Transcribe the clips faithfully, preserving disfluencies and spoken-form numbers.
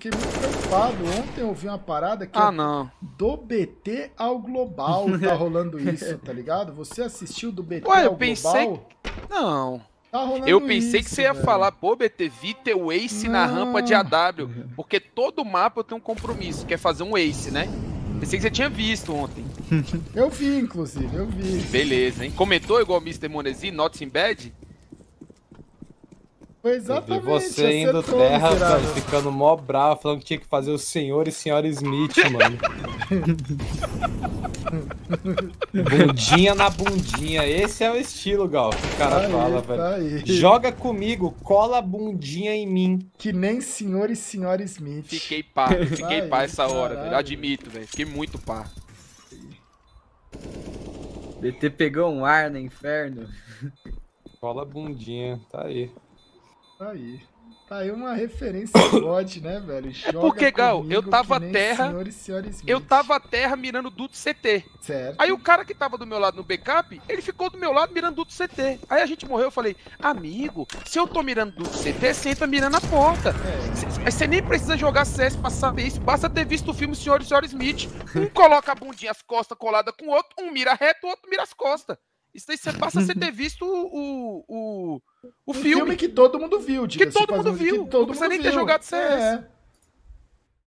Fiquei muito preocupado. Ontem eu vi uma parada que ah, é não. do B T ao global tá rolando isso, tá ligado? Você assistiu do B T Ué, ao eu pensei global? Que... Não. Tá rolando eu pensei isso, que você ia velho. falar, pô, B T, vi teu ace não. na rampa de A W, porque todo mapa tem um compromisso, que é fazer um ace, né? Pensei que você tinha visto ontem. Eu vi, inclusive, eu vi. Beleza, hein? Comentou igual o mister Monezy, not in bad? Foi exatamente. E você indo terra, velho, ficando mó bravo, falando que tinha que fazer o Senhor e Senhora Smith, mano. Bundinha na bundinha, esse é o estilo, Gal, que o cara tá fala, aí, velho. Tá aí. Joga comigo, cola a bundinha em mim. Que nem Senhor e Senhora Smith. Fiquei pá, fiquei tá pá aí, essa caralho. hora, velho. Admito, velho, fiquei muito pá. B T pegou um ar no inferno. Cola a bundinha, tá aí. Tá aí. Tá aí uma referência forte, né, velho? Joga é porque, Gal, eu tava terra. Senhor e senhora Smith. Eu tava terra mirando Duto C T. Certo. Aí o cara que tava do meu lado no backup, ele ficou do meu lado mirando Duto C T. Aí a gente morreu, eu falei, amigo, se eu tô mirando Duto C T, você entra mirando a porta. É. Você nem precisa jogar C S pra saber isso. Basta ter visto o filme Senhor e Senhora Smith. Um coloca a bundinha, as costas colada com o outro, um mira reto, o outro mira as costas. Isso aí você passa a você ter visto o, o, o um filme. filme que todo mundo viu, diga Que todo mundo viu. Que todo não precisa nem viu. ter jogado C S. É.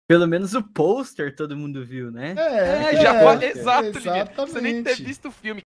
Pelo menos o pôster todo mundo viu, né? É, é, já é. Exato, exatamente. Você nem ter visto o filme.